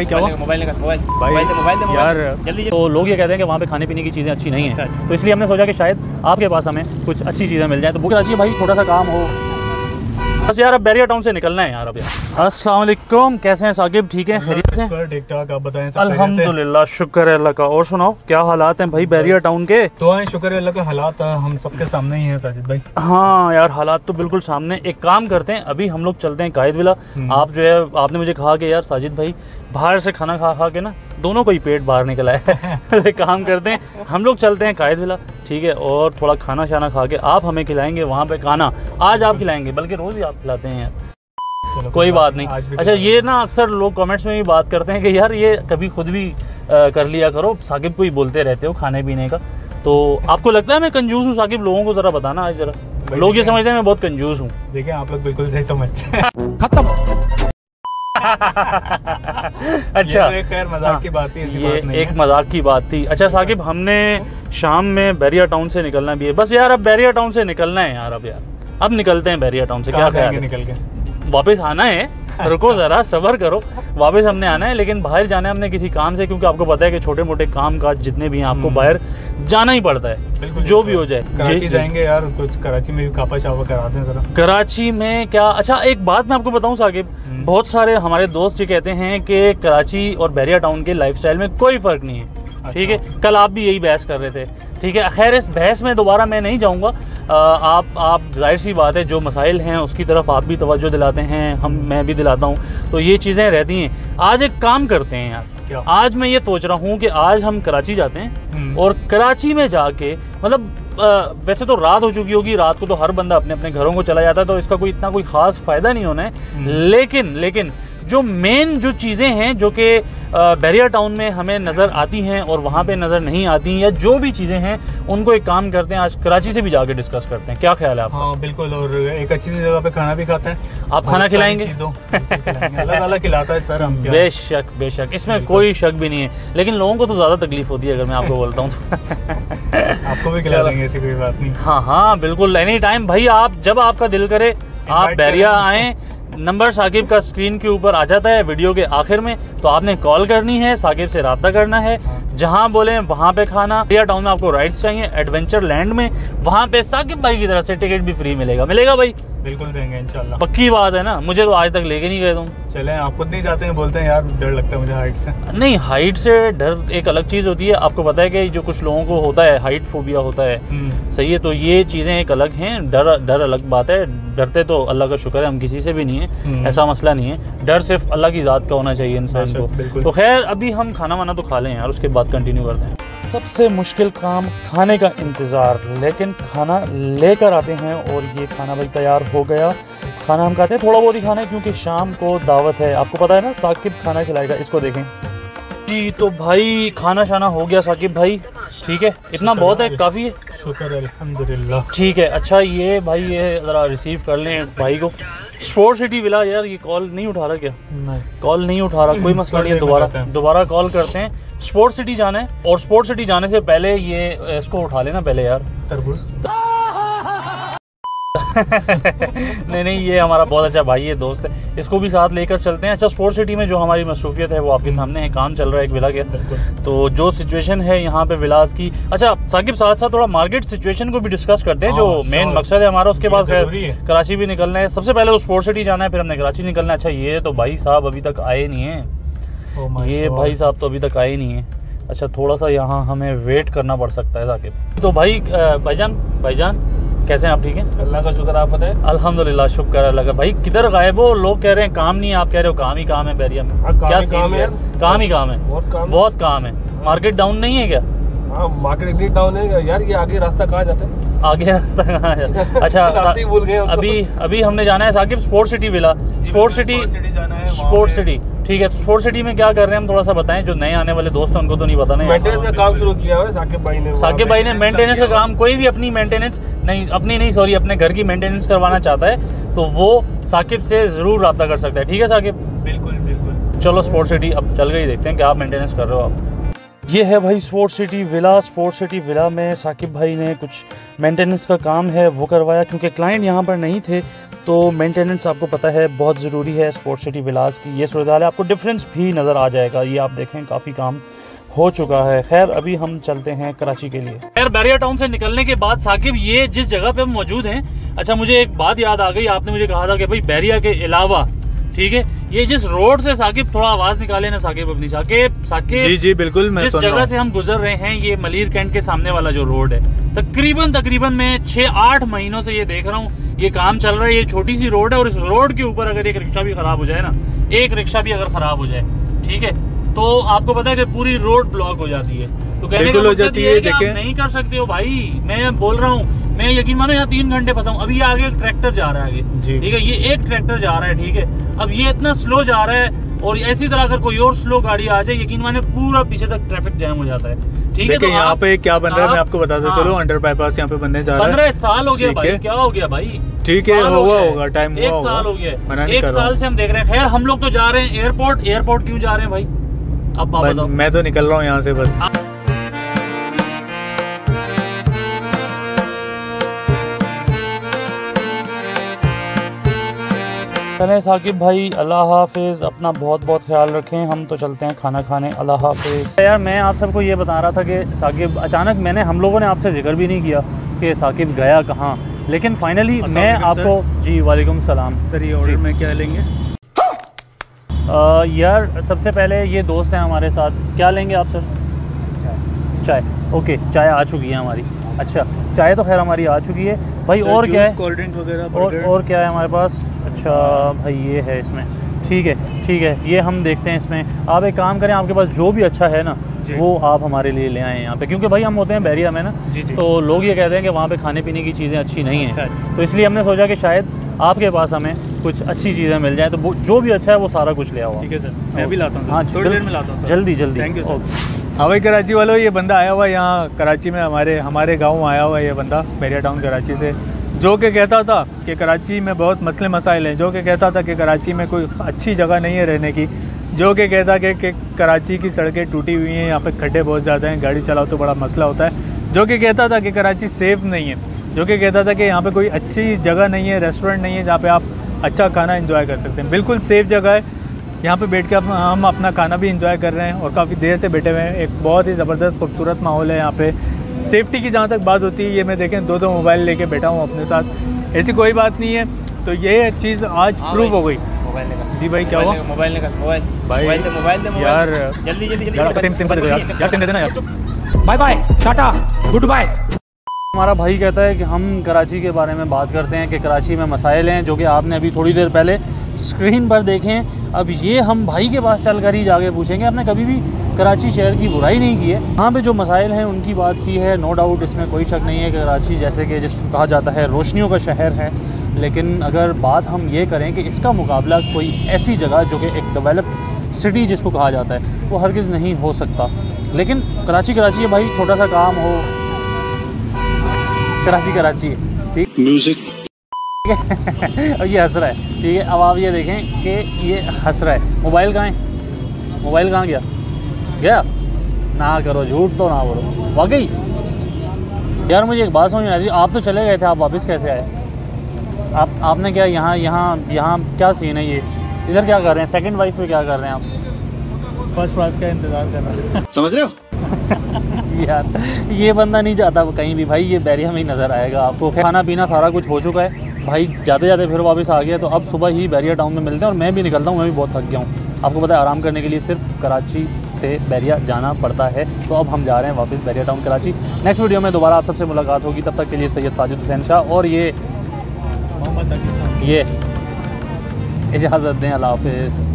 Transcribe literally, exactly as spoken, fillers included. क्या हुआ? मोबाइल निकाल, मोबाइल मोबाइल मोबाइल यार जल्दी। तो लोग ये कहते हैं कि वहाँ पे खाने पीने की चीज़ें अच्छी नहीं हैं, तो इसलिए हमने सोचा कि शायद आपके पास हमें कुछ अच्छी चीज़ें मिल जाए। तो बुक अच्छी भाई, छोटा सा काम हो बस यार। अब बहरिया टाउन से निकलना है यार। अब यार अस्सलाम वालेकुम, कैसे हैं साकिब? ठीक है, खैरियत से? ठीक ठाक, आप बताएं? अल्हम्दुलिल्लाह, शुक्र है अल्लाह का। और सुनाओ क्या हालात हैं भाई बहरिया टाउन के? तो आए शुक्र है अल्लाह का, हालात हम सबके सामने ही हैं साजिद भाई। हाँ यार, हालात तो बिल्कुल सामने। एक काम करते हैं, अभी हम लोग चलते हैं कायद विला। आप जो है, आपने मुझे कहा कि यार साजिद भाई बाहर से खाना खा खा के ना दोनों को ही पेट बाहर निकला है। एक काम करते हैं, हम लोग चलते हैं कायद विला, ठीक है, और थोड़ा खाना शाना खा के आप हमें खिलाएंगे वहाँ पे खाना। आज आप खिलाएंगे, बल्कि रोज़ ही आप खिलाते हैं यार, कोई बात नहीं। अच्छा, ये ना अक्सर लोग कमेंट्स में भी बात करते हैं कि यार ये कभी खुद भी आ, कर लिया करो, साकिब को ही बोलते रहते हो खाने पीने का। तो आपको लगता है मैं कंजूस हूँ साकिब? लोगों को ज़रा बताना आज, ज़रा लोग ये समझते हैं मैं बहुत कंजूस हूँ। देखें, आप लोग बिल्कुल सही समझते हैं। खत्म। अच्छा, ये खैर मजाक की बात है, ये एक मजाक की बात थी। अच्छा साकिब, हमने शाम में बहरिया टाउन से निकलना भी है। बस यार अब बहरिया टाउन से निकलना है यार। अब यार अब निकलते हैं बहरिया टाउन से। क्या करेंगे निकल के? वापस आना है। अच्छा। रुको ज़रा, सब्र करो, वापस हमने आना है, लेकिन बाहर जाना है हमने किसी काम से, क्योंकि आपको पता है कि छोटे मोटे काम काज जितने भी हैं आपको बाहर जाना ही पड़ता है, जो भी हो जाए। कराची जाएंगे यार, कुछ कराची में भी कापा शापा करा दें ज़रा। कराची में क्या? अच्छा एक बात मैं आपको बताऊँ साकिब, बहुत सारे हमारे दोस्त ये कहते हैं कि कराची और बहरिया टाउन के लाइफस्टाइल में कोई फ़र्क नहीं है, ठीक है। अच्छा। कल आप भी यही बहस कर रहे थे, ठीक है। खैर इस बहस में दोबारा मैं नहीं जाऊँगा। आप आप जाहिर सी बात है, जो मसाइल हैं उसकी तरफ आप भी तवज्जो दिलाते हैं, हम मैं भी दिलाता हूँ, तो ये चीज़ें रहती हैं। आज एक काम करते हैं यार, क्या? आज मैं ये सोच रहा हूँ कि आज हम कराची जाते हैं, और कराची में जाके मतलब आ, वैसे तो रात हो चुकी होगी, रात को तो हर बंदा अपने अपने घरों को चला जाता है, तो इसका कोई इतना कोई ख़ास फ़ायदा नहीं होना है। लेकिन लेकिन जो मेन जो चीज़ें हैं जो कि बहरिया टाउन में हमें नज़र आती हैं और वहाँ पे नज़र नहीं आती, या जो भी चीज़ें हैं, उनको एक काम करते हैं आज कराची से भी जाके डिस्कस करते हैं। क्या ख्याल है आपका? हाँ बिल्कुल, और एक अच्छी सी जगह पे खाना भी खाते हैं। आप खाना खिलाएंगे? अल्लाह खिलाता है सर हम, बेशक बेशक, इसमें कोई शक भी नहीं है, लेकिन लोगों को तो ज़्यादा तकलीफ होती है अगर मैं आपको बोलता हूँ। आपको भी खिला देंगे, ऐसी कोई बात नहीं। हाँ हाँ बिल्कुल, एनी टाइम भाई, आप जब आपका दिल करे आप बहरिया आएँ। नंबर साकिब का स्क्रीन के ऊपर आ जाता है वीडियो के आखिर में, तो आपने कॉल करनी है, साकिब से रब्ता करना है, जहां बोलें वहां पे खाना। बहरिया टाउन में आपको राइड्स चाहिए एडवेंचर लैंड में, वहां पे साकिब भाई की तरफ से टिकट भी फ्री मिलेगा। मिलेगा भाई? बिल्कुल देंगे इंशाल्लाह, पक्की बात है ना। मुझे तो आज तक लेके नहीं गए तुम। चले, आप खुद नहीं जाते हैं, बोलते हैं यार डर लगता है मुझे हाइट से। नहीं, हाइट से डर एक अलग चीज़ होती है, आपको पता है कि जो कुछ लोगों को होता है हाइट फोबिया होता है, सही है, तो ये चीज़ें एक अलग हैं, डर डर अलग बात है। डरते तो अल्लाह का शुक्र है हम किसी से भी नहीं है, ऐसा मसला नहीं है, डर सिर्फ अल्लाह की ज़ात का होना चाहिए इंसान को। तो खैर अभी हम खाना वाना तो खा लें यार, उसके बाद कंटिन्यू करते हैं। सबसे मुश्किल काम खाने का इंतज़ार, लेकिन खाना लेकर आते हैं, और ये खाना भाई तैयार हो गया। खाना हम खाते हैं, थोड़ा बहुत ही खाना है क्योंकि शाम को दावत है, आपको पता है ना, साकिब खाना खिलाएगा। इसको देखें जी। तो भाई खाना शाना हो गया साकिब भाई, ठीक है, इतना बहुत है, काफ़ी है, शुक्र है अल्हम्दुलिल्लाह, ठीक है। अच्छा ये भाई, ये ज़रा रिसीव कर लें भाई को। स्पोर्ट्स सिटी विला यार, ये कॉल नहीं उठा रहा क्या? नहीं, कॉल नहीं उठा रहा, कोई मसला नहीं है, दोबारा दोबारा कॉल करते हैं। स्पोर्ट्स सिटी जाना है, और स्पोर्ट्स सिटी जाने से पहले ये इसको उठा लेना पहले यार, तरबूज। नहीं नहीं, ये हमारा बहुत अच्छा भाई है, दोस्त है, इसको भी साथ लेकर चलते हैं। अच्छा, स्पोर्ट्स सिटी में जो हमारी मसरूफियत है वो आपके सामने है, काम चल रहा है एक विला के, तो जो सिचुएशन है यहाँ पे विलास की। अच्छा साकिब, साथ साथ थोड़ा मार्केट सिचुएशन को भी डिस्कस करते हैं, जो मेन मकसद है हमारा। उसके बाद फिर कराची भी निकलना है, सबसे पहले स्पोर्ट्स सिटी जाना है, फिर हमने कराची निकलना है। अच्छा ये तो भाई साहब अभी तक आए नहीं है, Oh ये भाई साहब तो अभी तक आए नहीं है। अच्छा थोड़ा सा यहाँ हमें वेट करना पड़ सकता है साकिब। तो भाई भाईजान भाईजान कैसे हैं आप? ठीक हैं, अल्लाह का शुक्र, आप बताएं? अल्हम्दुलिल्लाह शुक्र अल्लाह का। भाई किधर गायब हो? लोग कह रहे हैं काम नहीं है, आप कह रहे हो काम ही काम है बहरिया में। क्या सीन है? काम ही काम है, बहुत काम है। मार्केट डाउन नहीं है क्या? हाँ मार्केट इतनी डाउन है यार, ये आगे रास्ता कहाँ जाता है? आगे रास्ता कहाँ जाता है? अच्छा भूल गए, अभी अभी हमने जाना है Saqib sports city villa. Sports city sports city ठीक है। स्पोर्ट्स सिटी में क्या कर रहे हैं हम, थोड़ा सा बताएं, जो नए आने वाले दोस्त हैं उनको तो नहीं पता। नहीं, मेंटेनेंस का काम शुरू किया है साकिब भाई ने। साकिब भाई ने मेंटेनेंस का काम, कोई भी अपनी मेंटेनेंस नहीं अपनी नहीं सॉरी अपने घर की मेंटेनेंस करवाना चाहता है तो वो साकिब से ज़रूर रब्ता कर सकता है, ठीक है साकिब? बिल्कुल बिल्कुल। चलो स्पोर्ट्स सिटी अब चल गई, देखते हैं क्या आप मेंटेनेंस कर रहे हो आप। ये है भाई sports city villa. Sports city villa में साकिब भाई ने कुछ मेंटेनेंस का काम है वो करवाया, क्योंकि क्लाइंट यहाँ पर नहीं थे तो मेंटेनेंस आपको पता है बहुत ज़रूरी है। स्पोर्ट्स सिटी विलास की ये सूरत हाल है, आपको डिफरेंस भी नज़र आ जाएगा। ये आप देखें काफ़ी काम हो चुका है। खैर अभी हम चलते हैं कराची के लिए। खैर बहरिया टाउन से निकलने के बाद साकिब ये जिस जगह पे हम मौजूद हैं, अच्छा मुझे एक बात याद आ गई, आपने मुझे कहा था कि भाई बहरिया के अलावा, ठीक है, ये जिस रोड से साकिब थोड़ा आवाज़ निकाले ना साकिब अपनी, साकिब साकिब जी जी बिल्कुल, मैं जिस जगह से हम गुजर रहे हैं ये मलीर कैंट के सामने वाला जो रोड है, तकरीबन तकरीबन मैं छः आठ महीनों से ये देख रहा हूँ ये काम चल रहा है। ये छोटी सी रोड है और इस रोड के ऊपर अगर एक रिक्शा भी ख़राब हो जाए ना, एक रिक्शा भी अगर ख़राब हो जाए, ठीक है, तो आपको पता है कि पूरी रोड ब्लॉक हो जाती है। तो कहने का मतलब ये है कि आप नहीं कर सकते हो भाई, मैं बोल रहा हूँ, मैं यकीन मानो यहाँ तीन घंटे फंसा हूँ। अभी आगे ट्रैक्टर जा रहा है आगे, ठीक है, ये एक ट्रैक्टर जा रहा है, ठीक है, अब ये इतना स्लो जा रहा है और ऐसी तरह अगर कोई और स्लो गाड़ी आ जाए यकीन माने पूरा पीछे तक ट्रैफिक जैम हो जाता है। ठीक है, तो यहाँ पे क्या बन रहा है मैं आपको बताता चलो, अंडर बाईपास यहाँ पे बनने जा रहा है। पंद्रह साल हो गया भाई, क्या हो गया भाई, ठीक है, हुआ होगा टाइम, एक साल हो गया, एक साल से हम देख रहे हैं। खैर हम लोग तो जा रहे हैं एयरपोर्ट। एयरपोर्ट क्यों जा रहे हैं भाई अब मैं तो निकल रहा हूँ यहाँ से बस। चलें साकिब भाई, अल्लाह हाफिज़, अपना बहुत बहुत ख्याल रखें। हम तो चलते हैं खाना खाने, अल्लाह हाफिज़। यार मैं आप सबको ये बता रहा था कि साकिब अचानक, मैंने हम लोगों ने आपसे जिक्र भी नहीं किया कि साकिब गया कहाँ, लेकिन फाइनली मैं आपको जी वालेकुम सलाम सर, ये ऑर्डर में क्या लेंगे? आ, यार सबसे पहले ये दोस्त हैं हमारे साथ, क्या लेंगे आप सर? चाय। चाय, ओके, चाय आ चुकी है हमारी। अच्छा चाय तो खैर हमारी आ चुकी है भाई। और क्या है? कोल्ड ड्रिंक वगैरह। और, और क्या है हमारे पास? अच्छा भाई ये है इसमें, ठीक है ठीक है, ये हम देखते हैं इसमें। आप एक काम करें, आपके पास जो भी अच्छा है ना वो आप हमारे लिए ले आएँ यहाँ पे, क्योंकि भाई हम होते हैं बहरिया में ना, तो लोग ये कहते हैं कि वहाँ पे खाने पीने की चीज़ें अच्छी नहीं हैं, तो इसलिए हमने सोचा कि शायद आपके पास हमें कुछ अच्छी चीज़ें मिल जाएँ, तो जो भी अच्छा है वो सारा कुछ ले आओ। ठीक है सर, मैं भी लाता हूँ। हाँ थोड़ी देर में लाता हूँ, जल्दी जल्दी। Thank you. हाँ भाई कराची वालों, ये बंदा आया हुआ यहाँ कराची में, हमारे हमारे गाँव आया हुआ ये बंदा बहरिया टाउन कराची से, जो कि कहता था कि कराची में बहुत मसले मसाइल हैं, जो कि कहता था कि कराची में कोई अच्छी जगह नहीं है रहने की, जो कि कहता कि, कि कराची की सड़कें टूटी हुई हैं, यहाँ पे खड्डे बहुत ज़्यादा हैं, गाड़ी चलाओ तो बड़ा मसला होता है, जो कि कहता था कि कराची सेफ़ नहीं है, जो कि कहता था कि यहाँ पे कोई अच्छी जगह नहीं है, रेस्टोरेंट नहीं है जहाँ पे आप अच्छा खाना एंजॉय कर सकते हैं। बिल्कुल सेफ़ जगह है, यहाँ पे बैठ के हम अपना खाना भी एंजॉय कर रहे हैं और काफ़ी देर से बैठे हुए हैं। एक बहुत ही ज़बरदस्त खूबसूरत माहौल है यहाँ पर। सेफ्टी की जहाँ तक बात होती है, ये मैं देखें दो दो मोबाइल लेके बैठा हूँ अपने साथ, ऐसी कोई बात नहीं है, तो ये चीज़ आज प्रूव हो गई। जी भाई क्या हुआ? मोबाइल निकाल, मोबाइल मोबाइल दे, मोबाइल दे, यार जल्दी जल्दी जल्दी सिम सिम दे यार, यार सिम दे देना यार। Bye bye, tata, good bye. हमारा भाई कहता है कि हम कराची के बारे में बात करते हैं कि कराची में मसाइल हैं, जो कि आपने अभी थोड़ी देर पहले स्क्रीन पर देखें। अब ये हम भाई के पास चलकर ही जाके पूछेंगे, आपने कभी भी कराची शहर की बुराई नहीं की है, यहाँ पे जो मसाइल हैं उनकी बात की है। नो डाउट इसमें कोई शक नहीं है कि कराची जैसे कि जिसको कहा जाता है रोशनियों का शहर है, लेकिन अगर बात हम ये करें कि इसका मुकाबला कोई ऐसी जगह जो कि एक डेवलप्ड सिटी जिसको कहा जाता है वो हरगिज़ नहीं हो सकता। लेकिन कराची कराची है भाई, छोटा सा काम हो कराची कराची है, ठीक म्यूज़िक अब ये हंस रहा है, ठीक है, अब आप ये देखें कि ये हंस रहा है। मोबाइल कहाँ है? मोबाइल कहाँ गया? गया ना करो, झूठ तो ना बोलो। वाकई यार मुझे एक बात समझ में आ रही, आप तो चले गए थे, आप वापस कैसे आए? आप आपने क्या यहाँ यहाँ यहाँ क्या सीन है? ये इधर क्या कर रहे हैं? सेकंड वाइफ पे क्या कर रहे हैं आप? फर्स्ट वाइफ का इंतज़ार कर रहे हैं, समझ रहे हो? यार ये बंदा नहीं जाता कहीं भी भाई, ये बहरिया में ही नज़र आएगा आपको। खाना पीना सारा कुछ हो चुका है भाई, जाते जाते फिर वापस आ गया, तो अब सुबह ही बहरिया टाउन में मिलते हैं और मैं भी निकलता हूँ, मैं भी बहुत थक गया हूँ। आपको पता है आराम करने के लिए सिर्फ कराची से बहरिया जाना पड़ता है, तो अब हम जा रहे हैं वापस Bahria town Karachi. Next video में दोबारा आप सबसे मुलाकात होगी, तब तक के लिए सैयद साजिद हुसैन शाह और ये ये इजाज़त दें, अल्लाह हाफ़िज़।